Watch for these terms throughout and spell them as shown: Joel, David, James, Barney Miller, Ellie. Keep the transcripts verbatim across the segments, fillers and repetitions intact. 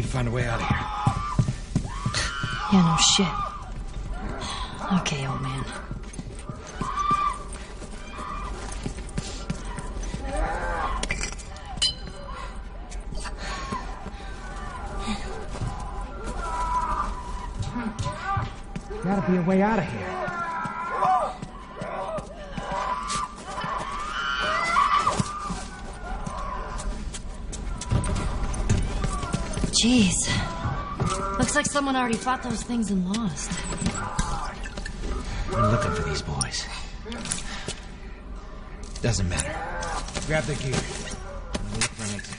need to find a way out of here. Yeah, no shit. Okay, old man. There's gotta be a way out of here. Jeez. Looks like someone already fought those things and lost. I'm looking for these boys. Doesn't matter. Grab the gear. And wait for an exit.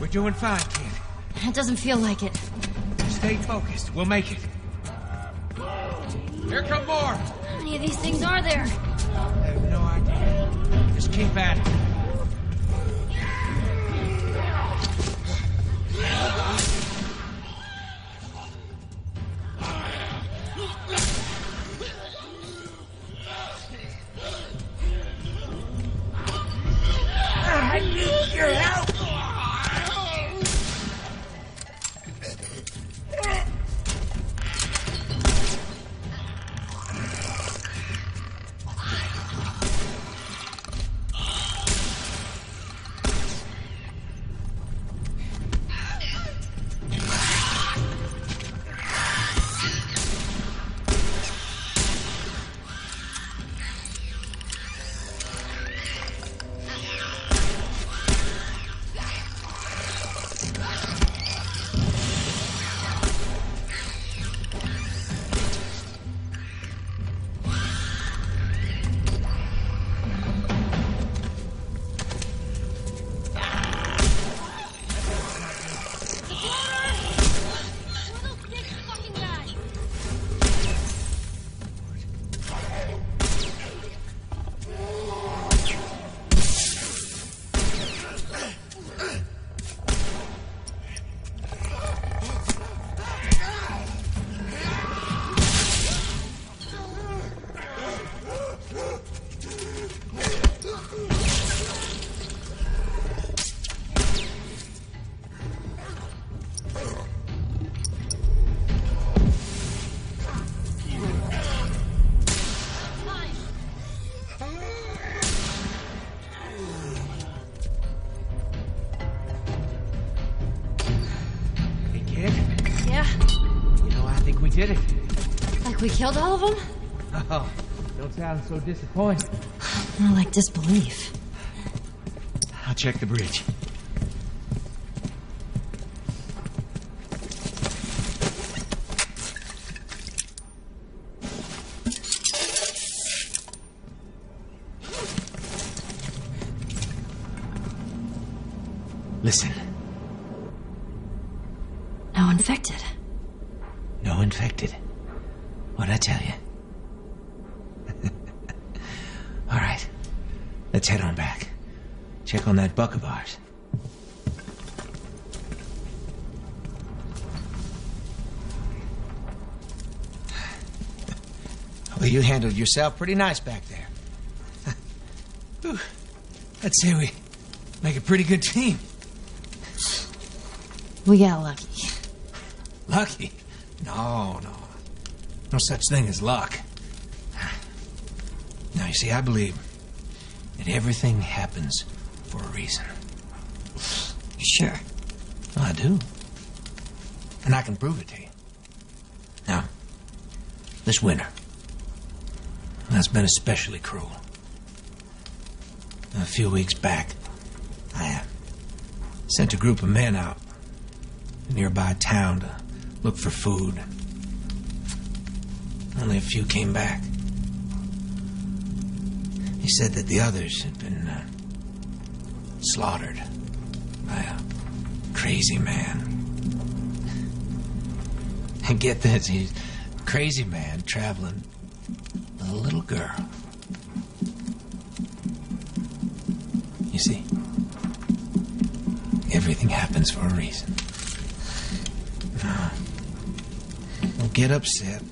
You're doing fine, kid. It doesn't feel like it. Stay focused. We'll make it. Here come more. How many of these things are there? I have no idea. Just keep at it. We killed all of them? Oh, don't sound so disappointed. More like disbelief. I'll check the bridge. Listen, no infected. No infected. What'd I tell you? All right. Let's head on back. Check on that buck of ours. Well, you handled yourself pretty nice back there. I'd say we make a pretty good team. We got lucky. Lucky? No, no. No such thing as luck. Now, you see, I believe that everything happens for a reason. Sure. Well, I do. And I can prove it to you. Now, this winter, that's been especially cruel. A few weeks back, I uh, sent a group of men out to a nearby town to look for food. Only a few came back. He said that the others had been uh, slaughtered by a crazy man. And get this, he's a crazy man traveling with a little girl. You see, everything happens for a reason. No. Don't get upset.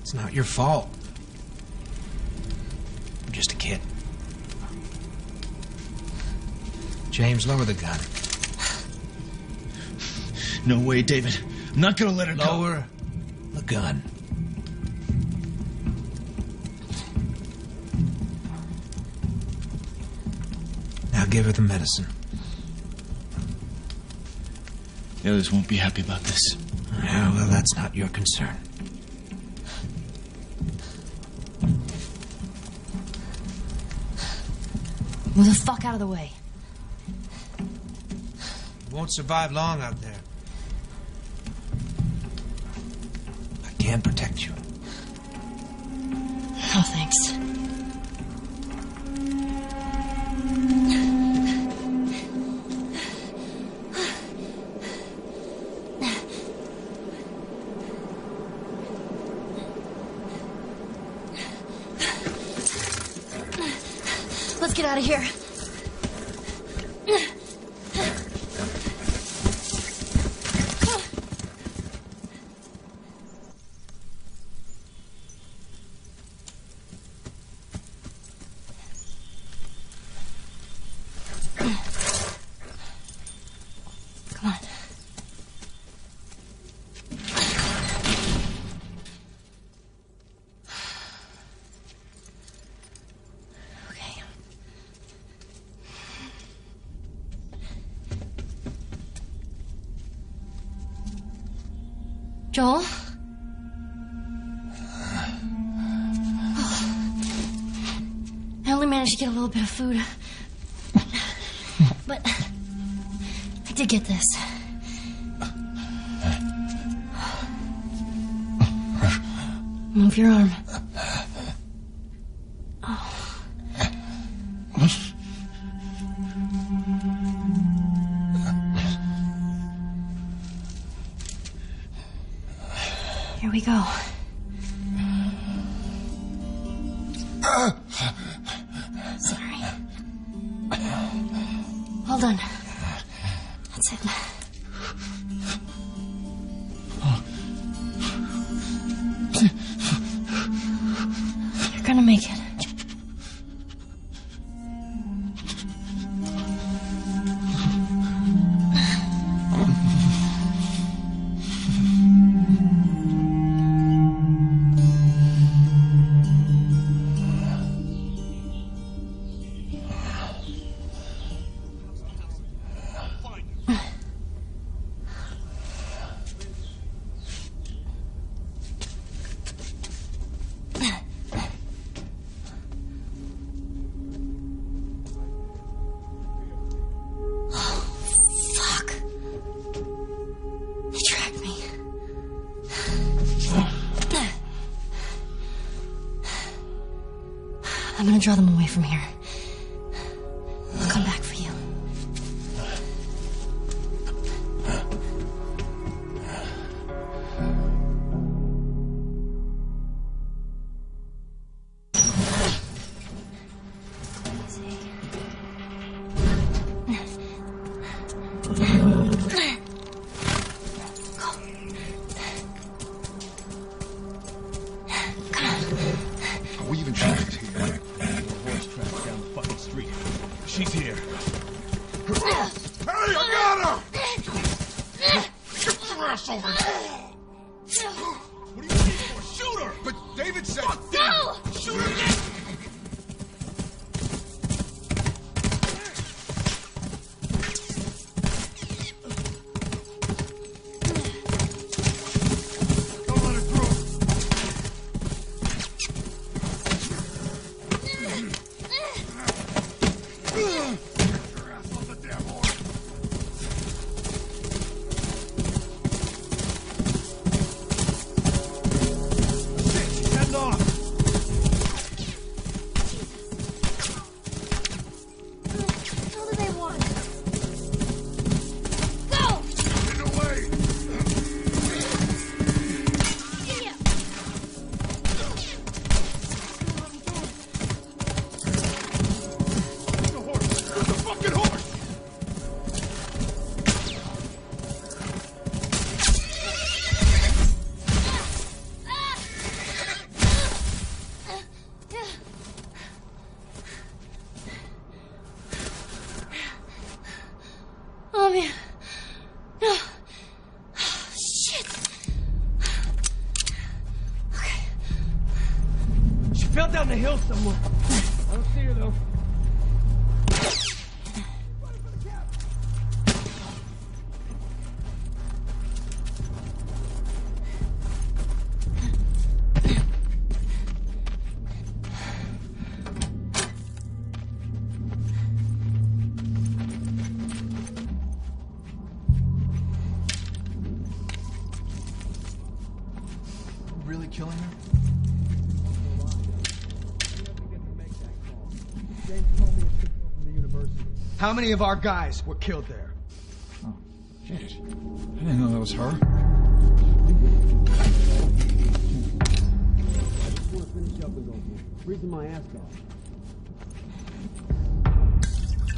It's not your fault. I'm just a kid. James, lower the gun. No way, David. I'm not gonna let her go. Lower the gun. Now give her the medicine. The others won't be happy about this. Yeah, well, that's not your concern. Move the fuck out of the way. You won't survive long out there. I can protect you. Oh, thanks. Get out of here. Come on. Joel? Oh. I only managed to get a little bit of food. But I did get this. Move your arm. Oh. Here we go. Sorry. Well done. That's it. You're gonna make it. I'm gonna draw them away from here. I'll come back for you. Hey, I got her! Get your ass over here! What do you need for? Shoot her! But David said... Fuck no! Shoot her again! Killing her? How many of our guys were killed there? Oh, shit. I didn't know that was her. I just want to finish up with those. Freezing my ass off.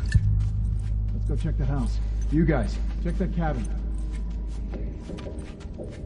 Let's go check the house. You guys, check that cabin. Oh.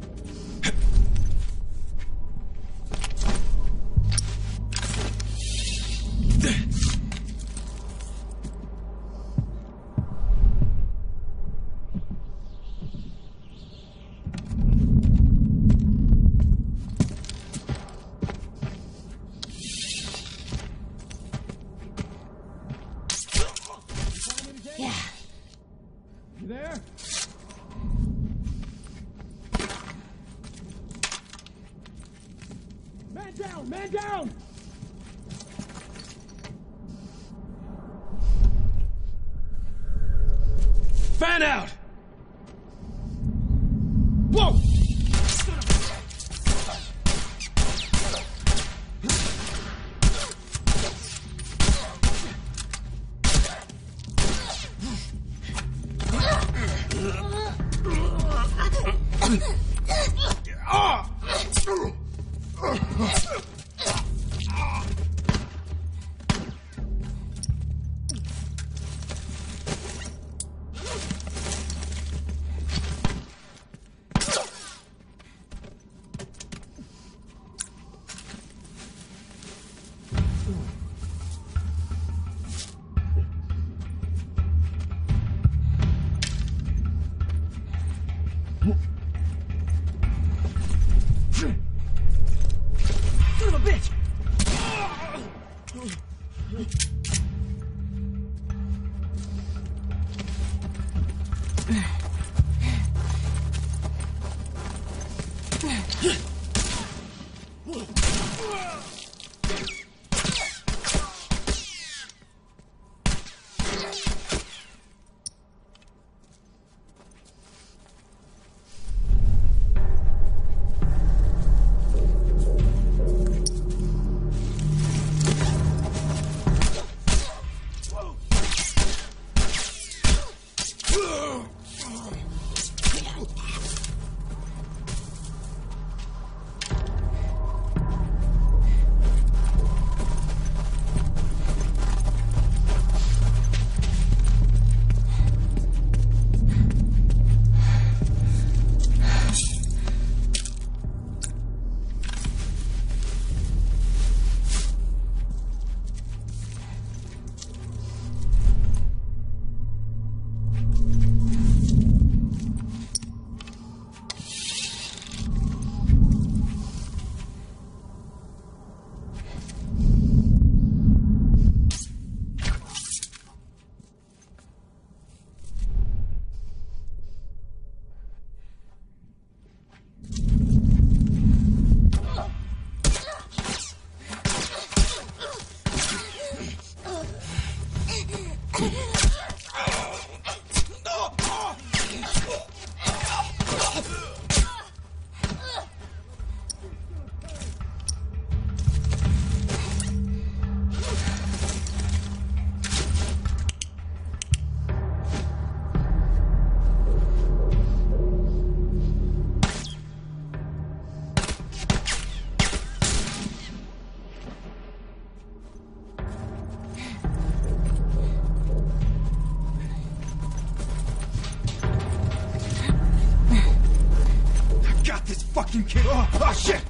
fucking kidding? Oh, oh shit!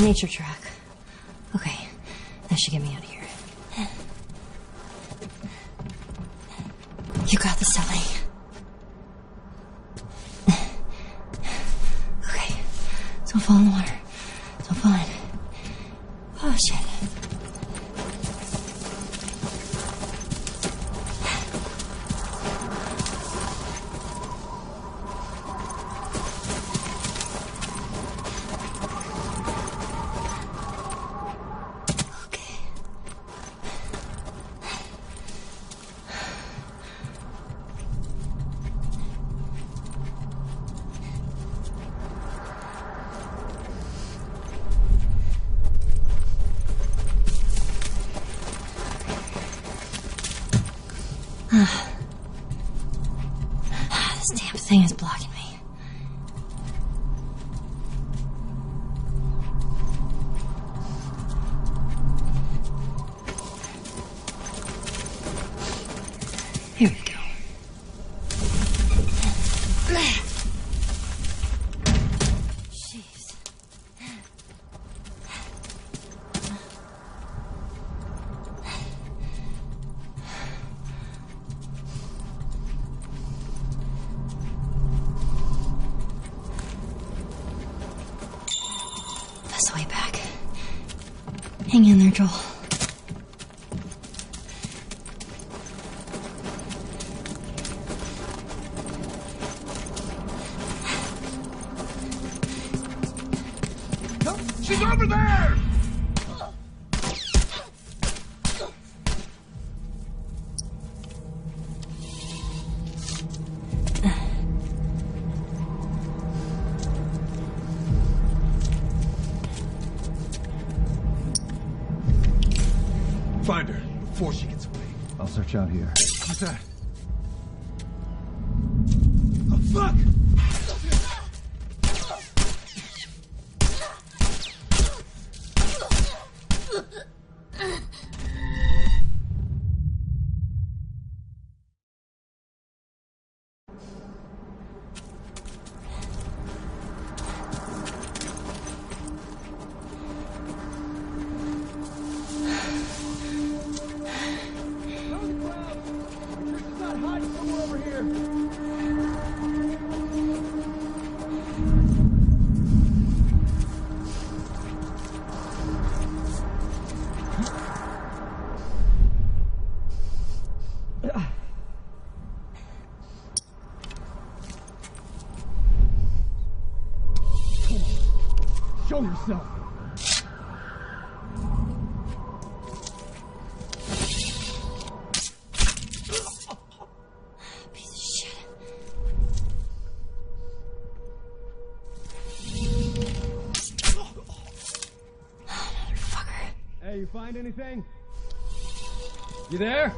Nature track. Okay, that should get me out of here. You got this, Ellie. Okay, don't fall in the water. Don't fall in. Oh, shit. Thing is blocking me. Here we go. Jeez. Way back. Hang in there, Joel. She's over there! Find her before she gets away. I'll search out here. What's that? Oh, fuck! Show yourself. Piece of shit. Oh, motherfucker. Hey, you find anything? You there?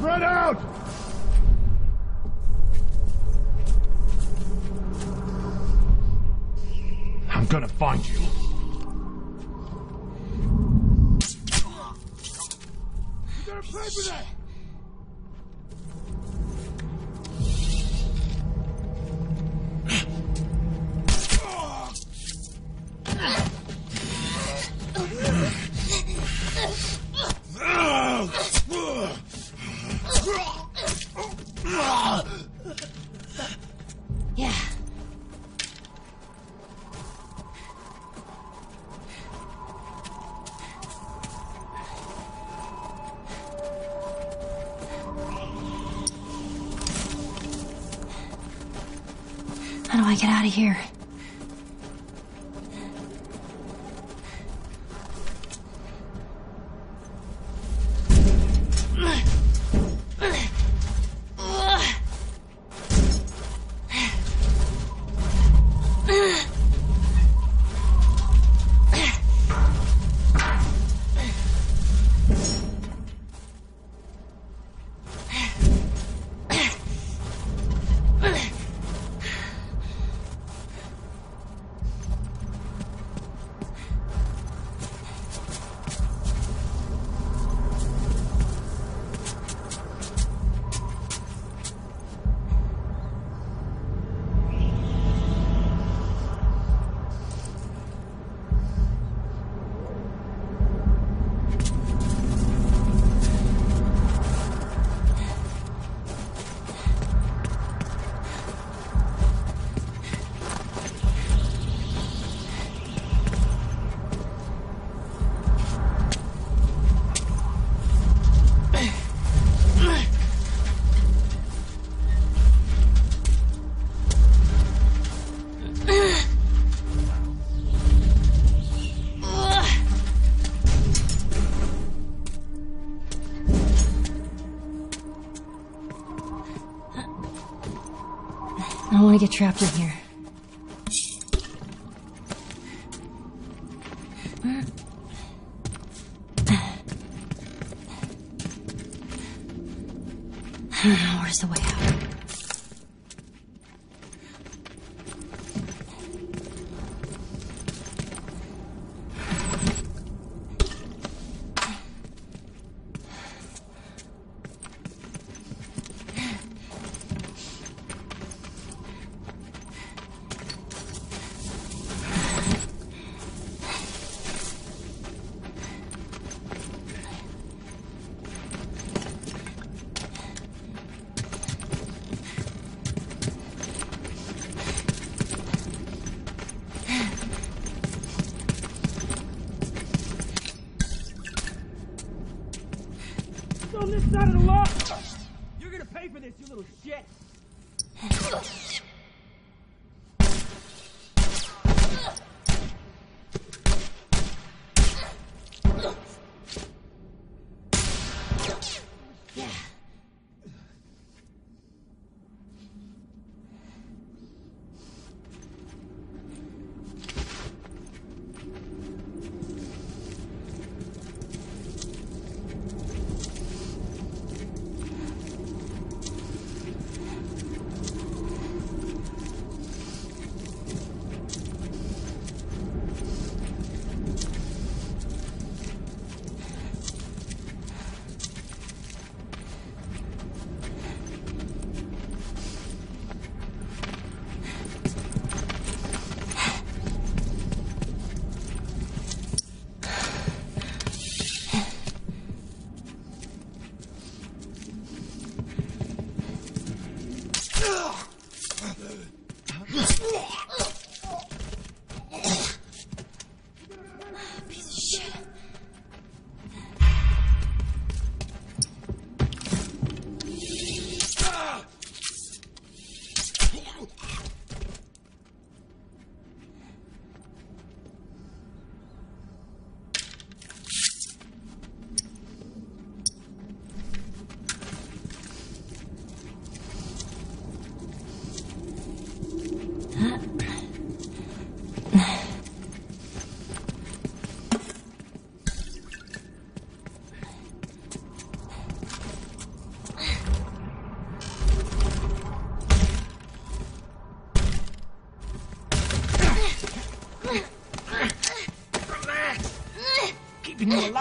Run out! I'm gonna find you. You gotta pay for that! Yeah. How do I get out of here? I get trapped in here. Where's the way out?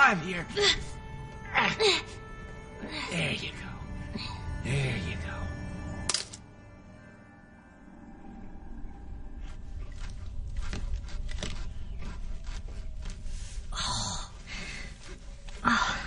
I'm here. There you go. There you go. Oh. Oh.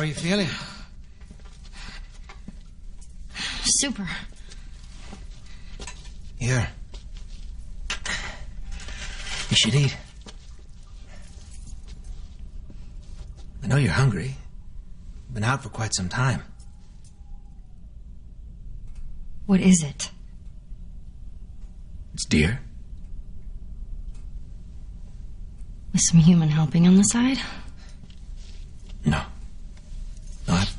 How are you feeling? Super. Here. You should eat. I know you're hungry. You've been out for quite some time. What is it? It's deer. With some human helping on the side? No. No, I,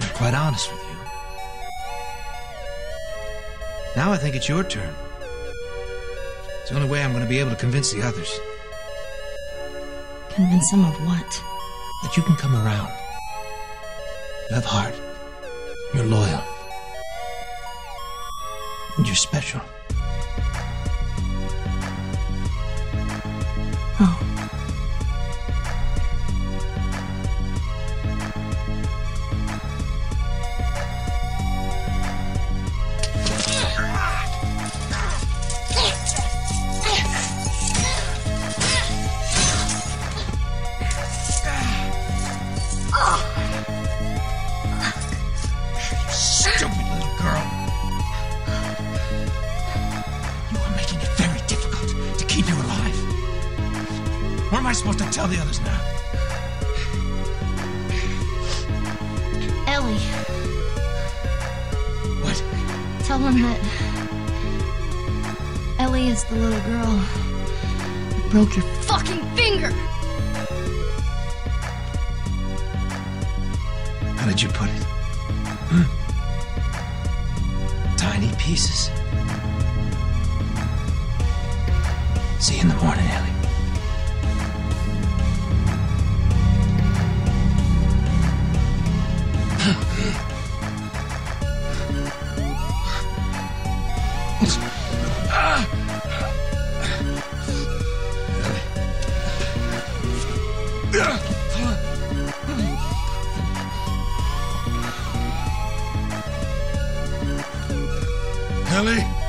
been quite honest with you. Now I think it's your turn. It's the only way I'm going to be able to convince the others. Convince them of what? That you can come around. You have heart. You're loyal. And you're special. Oh. Tell the others now. Ellie. What? Tell them that Ellie is the little girl who broke your fucking finger. How did you put it? Hmm? Tiny pieces. See you in the morning, Ellie. Ellie?